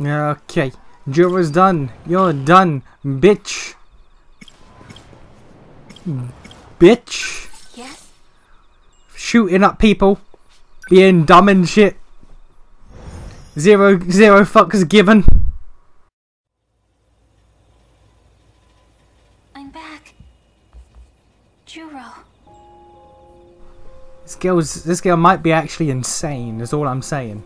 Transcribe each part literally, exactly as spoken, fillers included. Okay, Juro's done. You're done, bitch. Bitch. Yes. Shooting up people, being dumb and shit. Zero zero fucks given. I'm back, Juro. This girl's this girl might be actually insane. Is all I'm saying.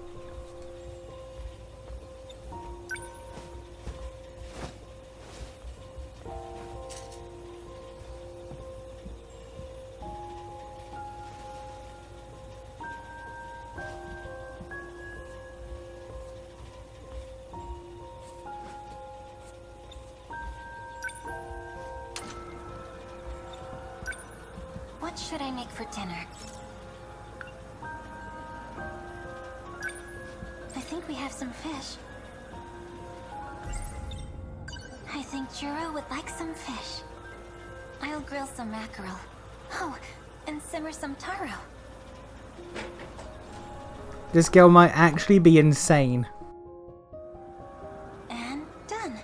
What should I make for dinner? I think we have some fish. I think Juro would like some fish. I'll grill some mackerel. Oh, and simmer some taro. This girl might actually be insane. And done.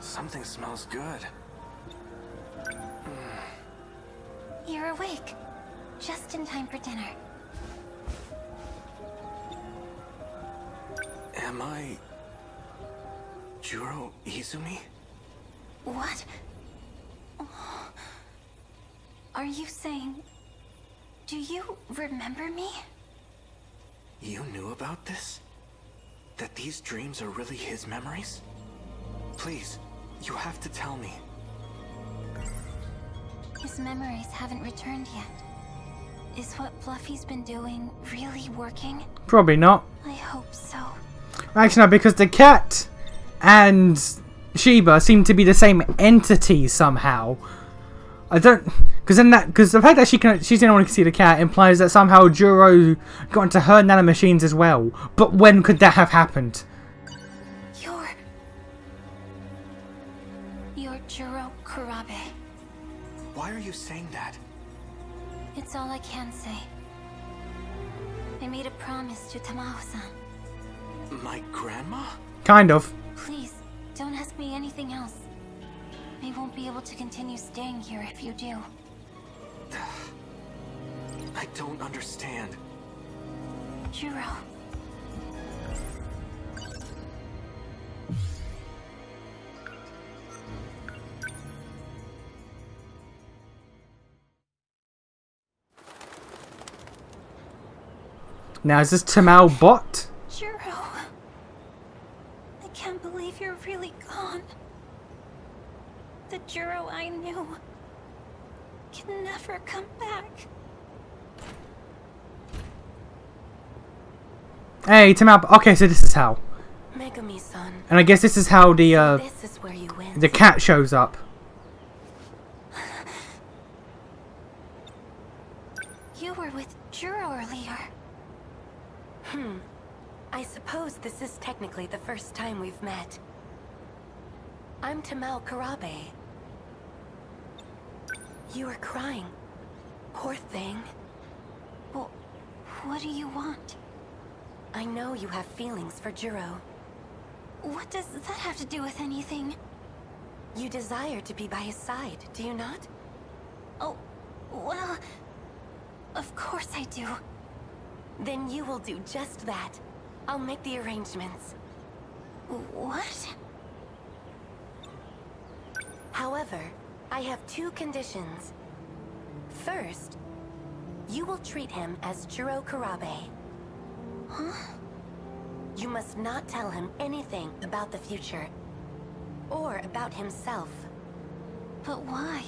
Something smells good. You're awake, just in time for dinner. Am I Juro Izumi? What? Oh. Are you saying... do you remember me? You knew about this? That these dreams are really his memories? Please, you have to tell me. His memories haven't returned yet. Is what Fluffy's been doing really working? Probably not. I hope so. Actually, no, because the cat and Sheba seem to be the same entity somehow. I don't, because then that, because the fact that she can, she's the only one who can see the cat implies that somehow Juro got into her nanomachines as well. But when could that have happened? You're, you're Juro Kurabe. Why are you saying that? It's all I can say. I made a promise to Tamao-san. My grandma? Kind of. Please, don't ask me anything else. I won't be able to continue staying here if you do. I don't understand. Juro. Now, is this Tamao bot? Juro, I can't believe you're really gone. The Juro I knew can never come back. Hey, Tamao. Okay, so this is how. Megumi-san. And I guess this is how the uh, this is where you win. The cat shows up. You were with Juro earlier. Hmm. I suppose this is technically the first time we've met. I'm Tamao Kurabe. You were crying. Poor thing. Well, what do you want? I know you have feelings for Juro. What does that have to do with anything? You desire to be by his side, do you not? Oh, well... of course I do. Then you will do just that. I'll make the arrangements. What? However, I have two conditions. First, you will treat him as Juro Kurabe. Huh? You must not tell him anything about the future. Or about himself. But why?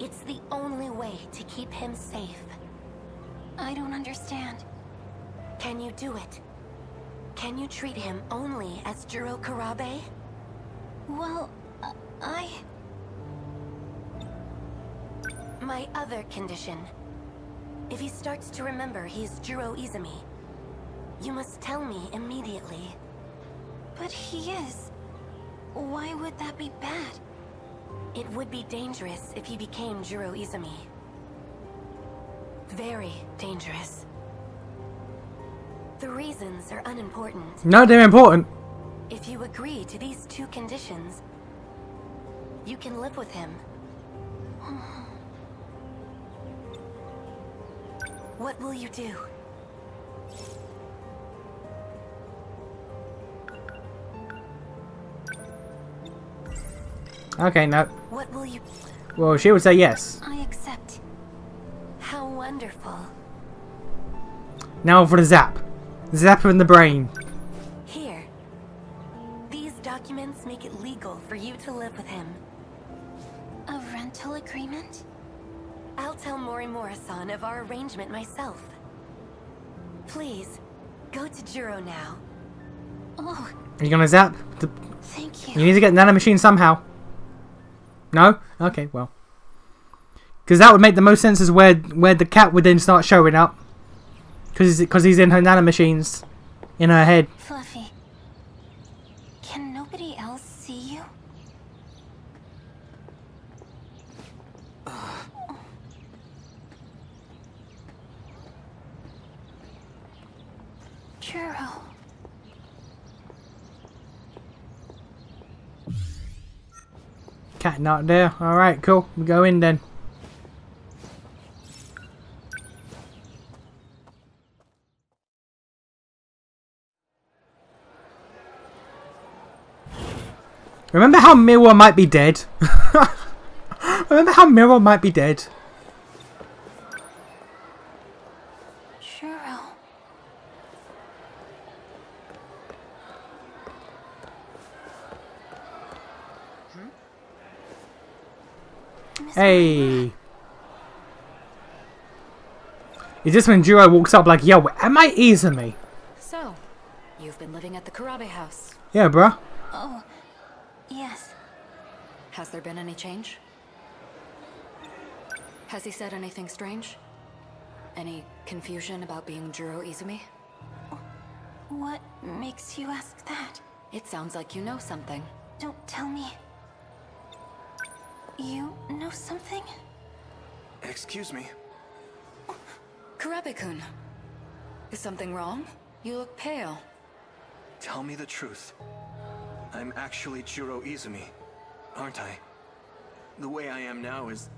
It's the only way to keep him safe. I don't understand. Can you do it? Can you treat him only as Juro Kurabe? Well, uh, I... My other condition. If he starts to remember he's Juro Izumi, you must tell me immediately. But he is. Why would that be bad? It would be dangerous if he became Juro Izumi. Very dangerous. The reasons are unimportant. No, they're important. If you agree to these two conditions, you can live with him. What will you do? Okay, no. What will you? Well, she would say yes. I accept. How wonderful. Now for the zap. Zap in the brain. Here. These documents make it legal for you to live with him. A rental agreement? I'll tell Morimura-san of our arrangement myself. Please, go to Juro now. Oh. Are you gonna zap? Thank you. You need to get nano machine somehow. No? Okay, well. Because that would make the most sense is where where the cat would then start showing up. Because he's, he's in her nanomachines. In her head. Fluffy. Can nobody else see you? Uh. Juro. Cat not there. Alright, cool. We go in then. Remember how Miwa might be dead? Remember how Miwa might be dead? Juro. Hmm? Hey. Is this when Juro walks up like, yo, am I Izumi? So, you've been living at the Kurabe house. Yeah, bruh. Oh. Yes. Has there been any change? Has he said anything strange? Any confusion about being Juro Izumi? What makes you ask that? It sounds like you know something. Don't tell me. You know something? Excuse me. Kurabe-kun. Is something wrong? You look pale. Tell me the truth. I'm actually Juro Izumi, aren't I? The way I am now is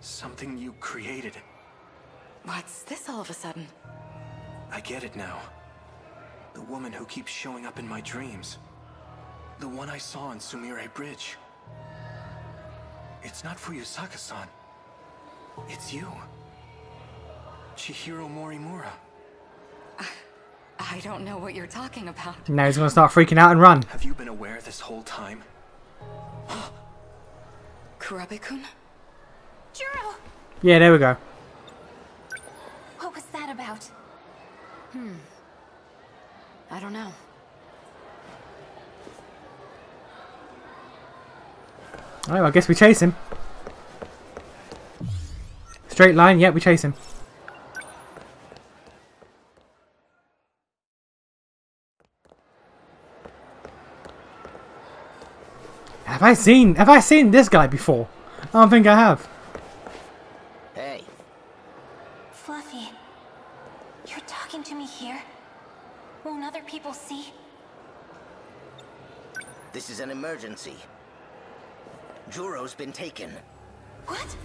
something you created. What's this all of a sudden? I get it now. The woman who keeps showing up in my dreams. The one I saw on Sumire Bridge. It's not Fuyusaka-san. It's you. Chihiro Morimura. I don't know what you're talking about. Now he's gonna start freaking out and run. Have you been aware this whole time? Kurabe-kun? Juro! Yeah, there we go. What was that about? Hmm. I don't know. Oh, well, I guess we chase him. Straight line, yeah, we chase him. Have I seen have I seen this guy before? I don't think I have. Hey. Fluffy, you're talking to me here? Won't other people see? This is an emergency. Juro's been taken. What?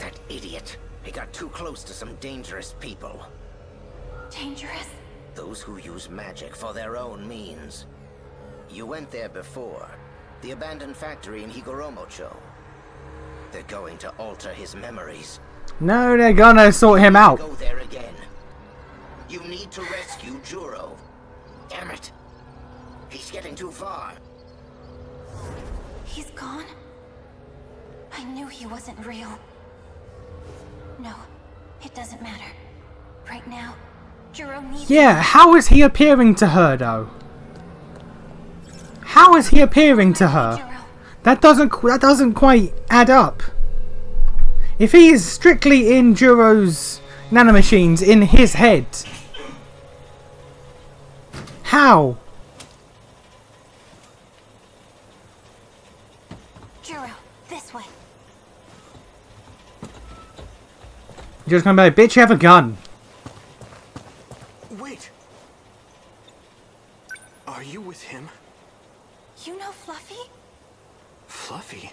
That idiot. He got too close to some dangerous people. Dangerous? Those who use magic for their own means. You went there before. The abandoned factory in Higoromocho. They're going to alter his memories. No, they're gonna sort him out. Go there again. You need to rescue Juro. Damn it. He's getting too far. He's gone? I knew he wasn't real. No, it doesn't matter. Right now, Juro needs... Yeah, how is he appearing to her, though? How is he appearing to her? That doesn't that doesn't quite add up. If he is strictly in Juro's nanomachines in his head, how? Juro, this way. Juro's coming back. Bitch, you have a gun. Wait, Are you with him? You know Fluffy? Fluffy?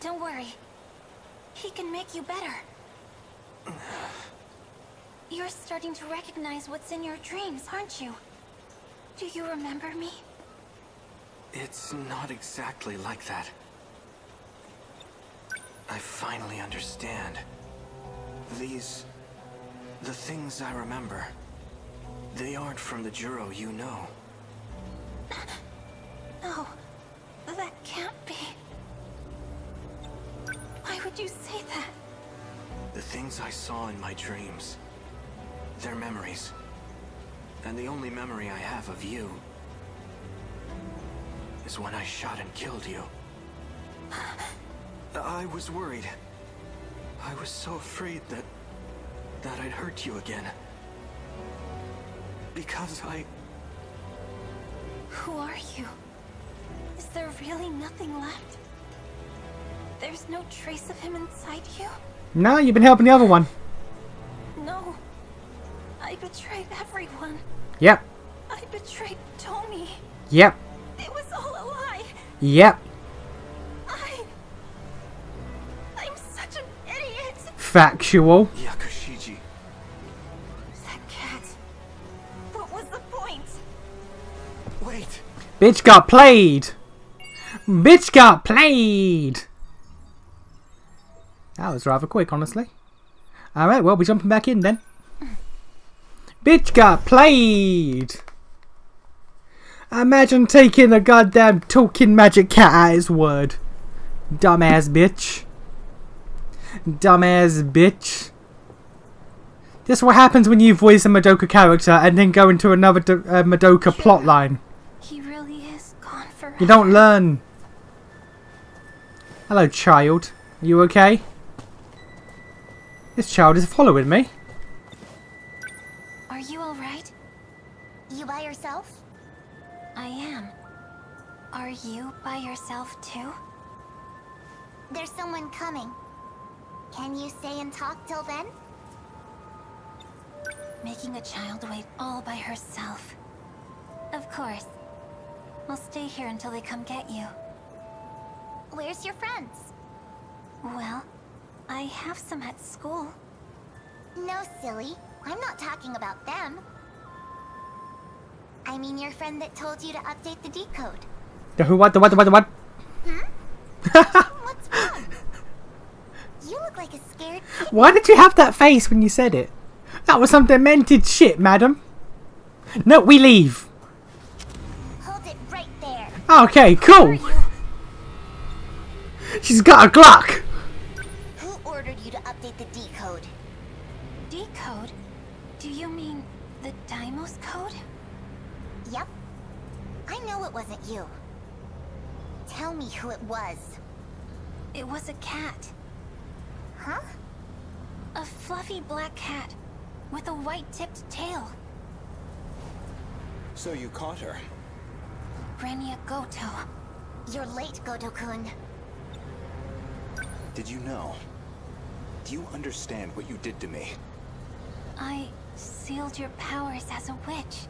Don't worry. He can make you better. You're starting to recognize what's in your dreams, aren't you? Do you remember me? It's not exactly like that. I finally understand. These... the things I remember, they aren't from the Juro you know. No, that can't be. Why would you say that? The things I saw in my dreams, they're memories. And the only memory I have of you is when I shot and killed you. I was worried. I was so afraid that... that I'd hurt you again. Because I... Who are you? Is there really nothing left? There's no trace of him inside you? No, you've been helping the other one. No. I betrayed everyone. Yep. I betrayed Tommy. Yep. It was all a lie. Yep. I... I'm such an idiot. Factual. Yakushiji. That cat. What was the point? Wait. Bitch got played. Bitch got played. That was rather quick, honestly. Alright, well, we're jumping back in then. Bitch got played! Imagine taking a goddamn talking magic cat at his word. Dumbass bitch. Dumbass bitch. This is what happens when you voice a Madoka character and then go into another do uh, Madoka plotline. He really is gone forever. You don't learn. Hello, child. Are you okay? This child is following me. Are you alright? You by yourself? I am. Are you by yourself too? There's someone coming. Can you stay and talk till then? Making a child wait all by herself. Of course. I'll stay here until they come get you. Where's your friends? Well... I have some at school. No, silly. I'm not talking about them. I mean your friend that told you to update the decode. The who, what, the what, the what, the what? Hmm? What's wrong? You look like a scared kid. Why did you have that face when you said it? That was some demented shit, madam. No, we leave. Hold it right there. Okay, cool. She's got a Glock. The decode. Decode? Do you mean the Deimos code? Yep. I know it wasn't you. Tell me who it was. It was a cat. Huh? A fluffy black cat with a white-tipped tail. So you caught her? Renya Goto. You're late, Goto-kun. Did you know? Do you understand what you did to me? I sealed your powers as a witch.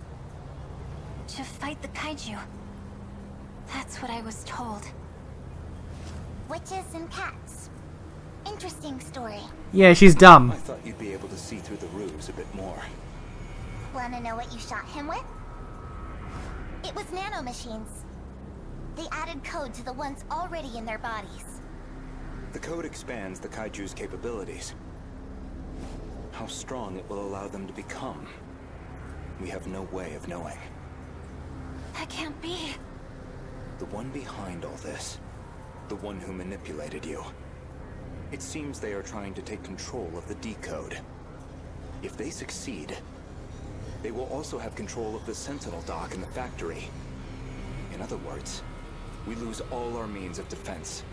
To fight the kaiju. That's what I was told. Witches and cats. Interesting story. Yeah, she's dumb. I thought you'd be able to see through the ruse a bit more. Wanna know what you shot him with? It was nanomachines. They added code to the ones already in their bodies. The code expands the kaiju's capabilities. How strong it will allow them to become, we have no way of knowing. That can't be. The one behind all this, the one who manipulated you. It seems they are trying to take control of the decode. If they succeed, they will also have control of the Sentinel dock in the factory. In other words, we lose all our means of defense.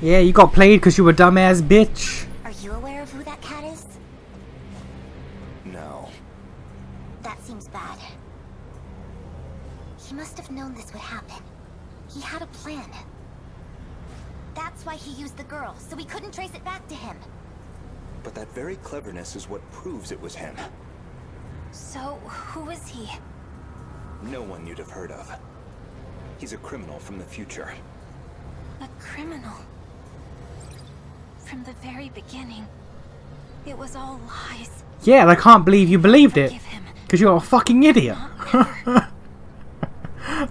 Yeah, you got played because you were a dumbass bitch. Are you aware of who that cat is? No. That seems bad. He must have known this would happen. He had a plan. That's why he used the girl, so we couldn't trace it back to him. But that very cleverness is what proves it was him. So, who is he? No one you'd have heard of. He's a criminal from the future. A criminal? From the very beginning, it was all lies. Yeah, and I can't believe you believed it. Because you're a fucking idiot.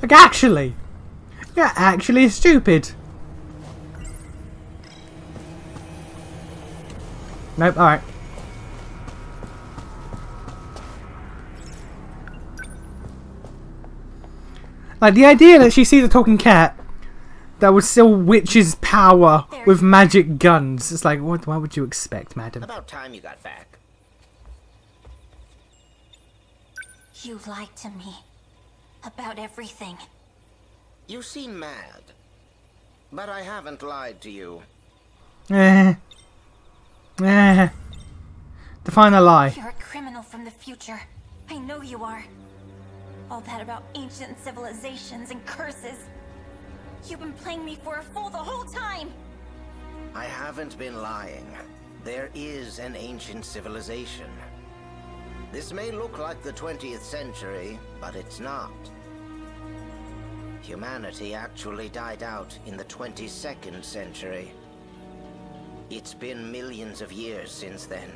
Like, actually. You're actually stupid. Nope, alright. Like, the idea that she sees a talking cat that would still witch's power with magic guns. It's like, what, what would you expect, madam? About time you got back. You lied to me. About everything. You seem mad. But I haven't lied to you. Eh. Eh. Define a lie. You're a criminal from the future. I know you are. All that about ancient civilizations and curses. You've been playing me for a fool the whole time! I haven't been lying. There is an ancient civilization. This may look like the twentieth century, but it's not. Humanity actually died out in the twenty-second century. It's been millions of years since then.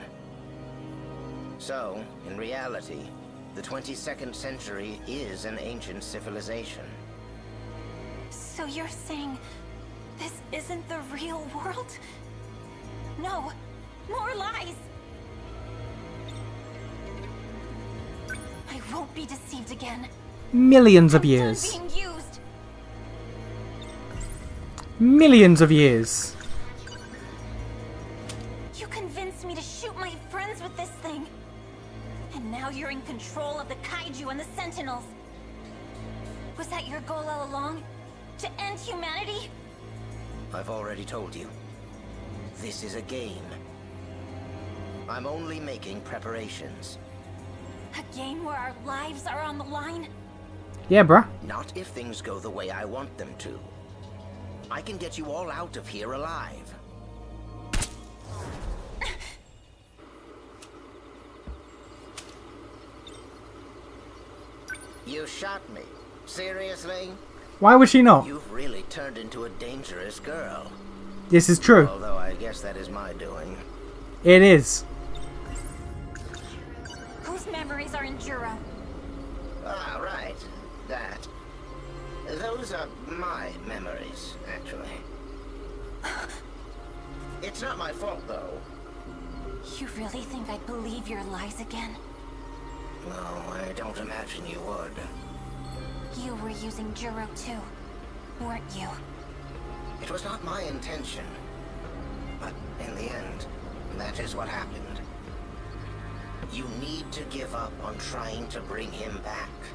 So, in reality, the twenty-second century is an ancient civilization. So you're saying this isn't the real world? No, more lies! I won't be deceived again. Millions of years. I'm done being used. Millions of years. You convinced me to shoot my friends with this thing. And now you're in control of the kaiju and the sentinels. Was that your goal all along? To end humanity? I've already told you. This is a game. I'm only making preparations. A game where our lives are on the line? Yeah, bruh. Not if things go the way I want them to. I can get you all out of here alive. You shot me. Seriously? Why would she not? You've really turned into a dangerous girl. This is true. Although I guess that is my doing. It is. Whose memories are in Juro? Ah, right. That. Those are my memories, actually. It's not my fault, though. You really think I'd believe your lies again? No, I don't imagine you would. You were using Juro too, weren't you? It was not my intention. But in the end, that is what happened. You need to give up on trying to bring him back.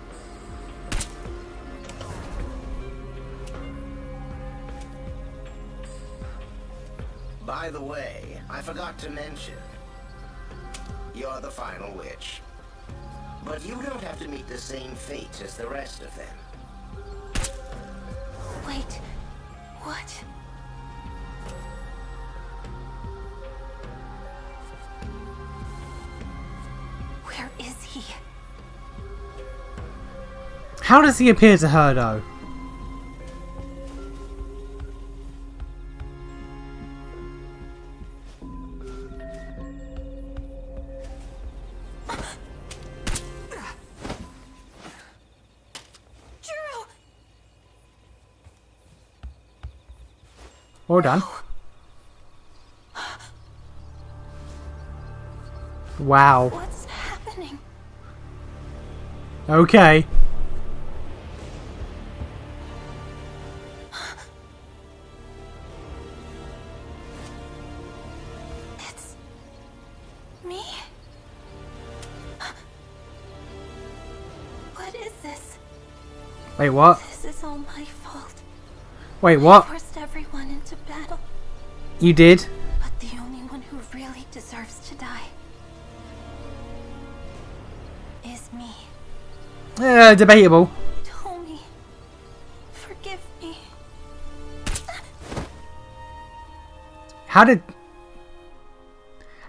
By the way, I forgot to mention, you're the final witch. But you don't have to meet the same fate as the rest of them. Wait, what? Where is he? How does he appear to her, though? All done. Wow. What's happening? Okay. It's me? What is this? Wait, what? This is all my fault. Wait, what? I forced everyone into battle. You did? But the only one who really deserves to die is me. Uh, debatable. Tony, forgive me. How did?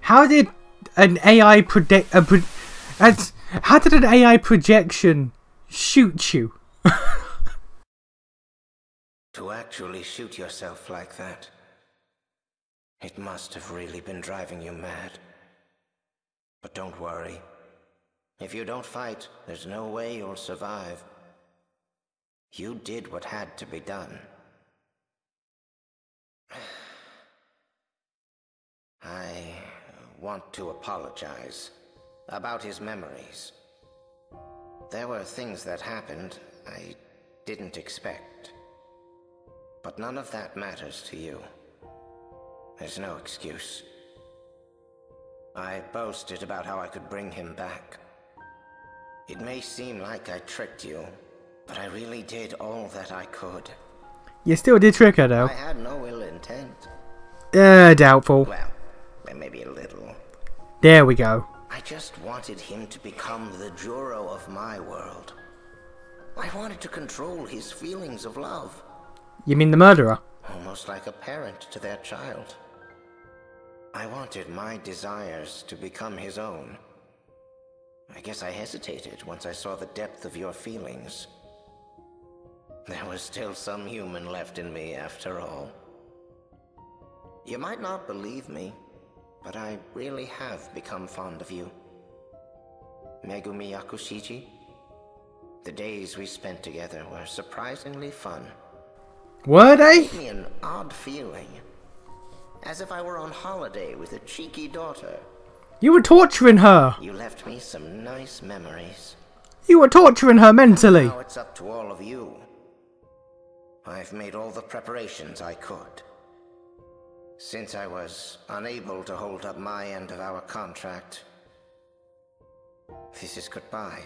How did an A I predict? Uh, pre How did an A I projection shoot you? To actually shoot yourself like that, it must have really been driving you mad. But don't worry. If you don't fight, there's no way you'll survive. You did what had to be done. I want to apologize about his memories. There were things that happened I didn't expect. But none of that matters to you. There's no excuse. I boasted about how I could bring him back. It may seem like I tricked you, but I really did all that I could. You still did trick her, though. I had no ill intent. Uh, doubtful. Well, maybe a little. There we go. I just wanted him to become the Juro of my world. I wanted to control his feelings of love. You mean the murderer? Almost like a parent to their child. I wanted my desires to become his own. I guess I hesitated once I saw the depth of your feelings. There was still some human left in me, after all. You might not believe me, but I really have become fond of you. Megumi Yakushiji, the days we spent together were surprisingly fun. Were they? It gave me an odd feeling, as if I were on holiday with a cheeky daughter. You were torturing her. You left me some nice memories. You were torturing her mentally. Now it's up to all of you. I've made all the preparations I could. Since I was unable to hold up my end of our contract, this is goodbye.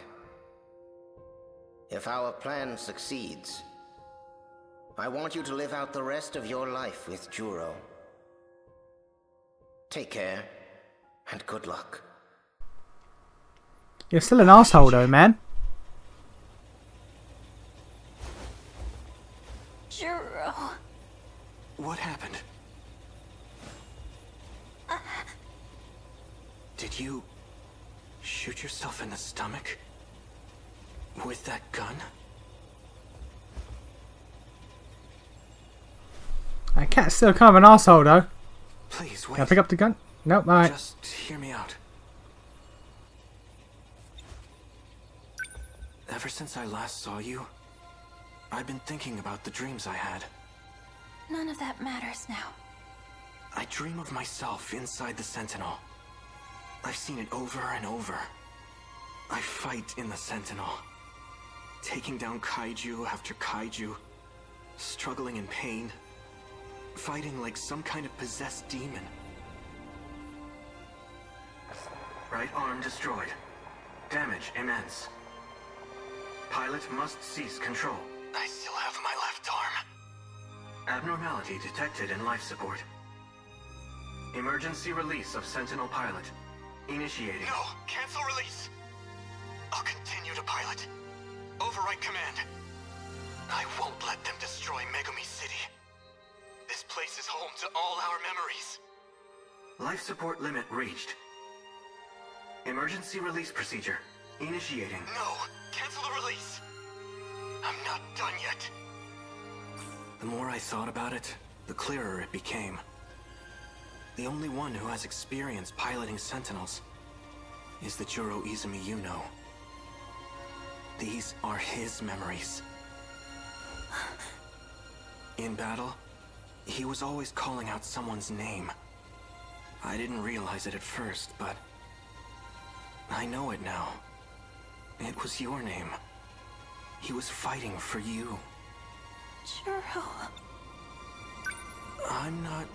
If our plan succeeds, I want you to live out the rest of your life with Juro. Take care, and good luck. You're still an asshole, though, man. Juro. What happened? Uh... Did you shoot yourself in the stomach with that gun? That cat's still kind of an asshole, though. Please wait. Can I pick up the gun? Nope, alright. Just hear me out. Ever since I last saw you, I've been thinking about the dreams I had. None of that matters now. I dream of myself inside the Sentinel. I've seen it over and over. I fight in the Sentinel, taking down kaiju after kaiju, struggling in pain, fighting like some kind of possessed demon. Right arm destroyed. Damage immense. Pilot must seize control. I still have my left arm. Abnormality detected in life support. Emergency release of Sentinel pilot. Initiating. No! Cancel release! I'll continue to pilot. Override command. I won't let them destroy Megumi City. This place is home to all our memories. Life support limit reached. Emergency release procedure. Initiating. No! Cancel the release! I'm not done yet. The more I thought about it, the clearer it became. The only one who has experience piloting Sentinels is the Juro Izumi you know. These are his memories. In battle, he was always calling out someone's name. I didn't realize it at first, but I know it now. It was your name. He was fighting for you. Juro. I'm not...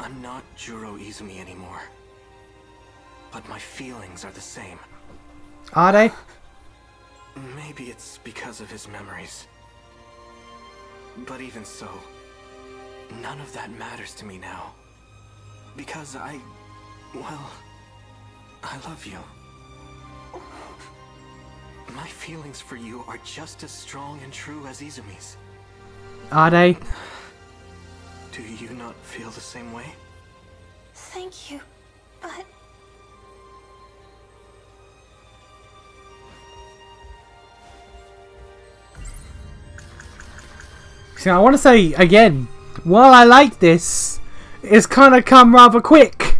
I'm not Juro Izumi anymore. But my feelings are the same. Are they? Maybe it's because of his memories. But even so, none of that matters to me now. Because I... well, I love you. My feelings for you are just as strong and true as Izumi's. Are they? Do you not feel the same way? Thank you, but So I want to say again, while I like this, it's kind of come rather quick.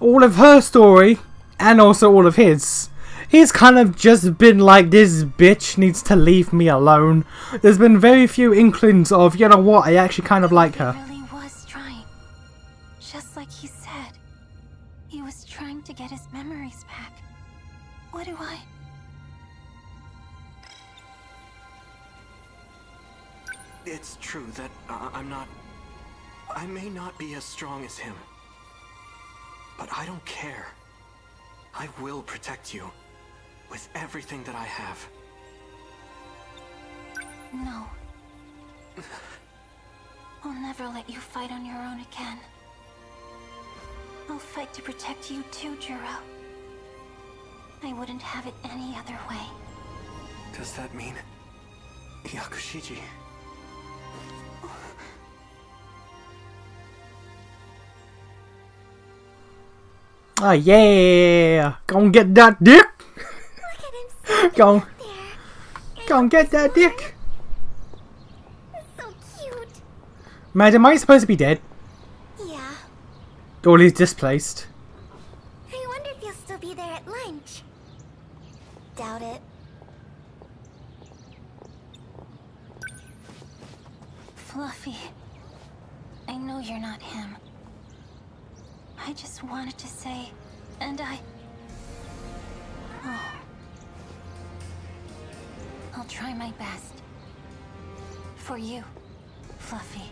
All of her story, and also all of his, he's kind of just been like, this bitch needs to leave me alone. There's been very few inklings of, you know what, I actually kind of like her. He really was trying. Just like he said, he was trying to get his memories back. What do I... It's true that uh, I'm not... I may not be as strong as him. But I don't care. I will protect you with everything that I have. No. I'll never let you fight on your own again. I'll fight to protect you too, Juro. I wouldn't have it any other way. Does that mean Yakushiji? Oh yeah, gonna get that dick. Gonna, gonna get that dick. So cute. Madam, are you supposed to be dead? Yeah. Or he's displaced. I wonder if you'll still be there at lunch. Doubt it. Fluffy, I know you're not him. I just wanted to say, and I... Oh. I'll try my best. For you, Fluffy.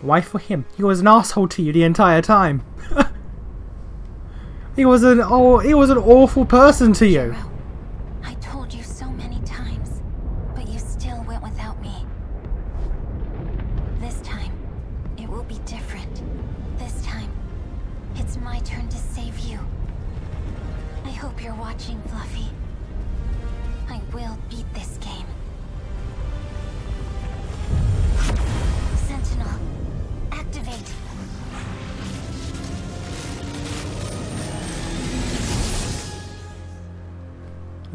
Why for him? He was an asshole to you the entire time. He was an oh, he was an awful person to you.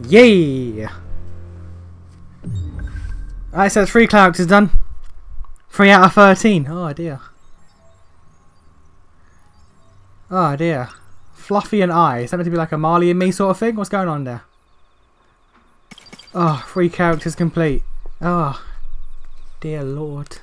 Yay! Alright, so three characters done. Three out of thirteen. Oh dear. Oh dear. Fluffy and I. Is that meant to be like a Marley and me sort of thing? What's going on there? Oh, three characters complete. Oh, dear lord.